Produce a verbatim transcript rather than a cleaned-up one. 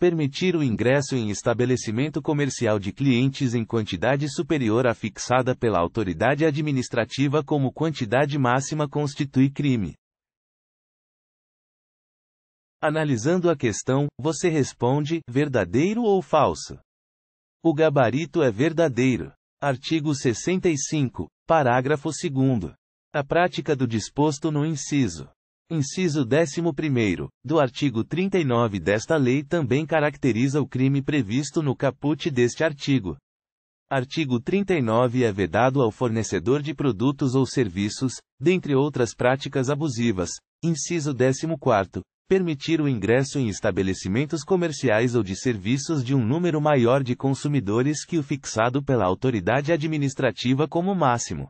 Permitir o ingresso em estabelecimento comercial de clientes em quantidade superior à fixada pela autoridade administrativa como quantidade máxima constitui crime. Analisando a questão, você responde, verdadeiro ou falso? O gabarito é verdadeiro. Artigo sessenta e cinco, parágrafo segundo. A prática do disposto no inciso. Inciso décimo primeiro, do artigo trinta e nove desta lei também caracteriza o crime previsto no caput deste artigo. Artigo trinta e nove é vedado ao fornecedor de produtos ou serviços, dentre outras práticas abusivas. Inciso décimo quarto, permitir o ingresso em estabelecimentos comerciais ou de serviços de um número maior de consumidores que o fixado pela autoridade administrativa como máximo.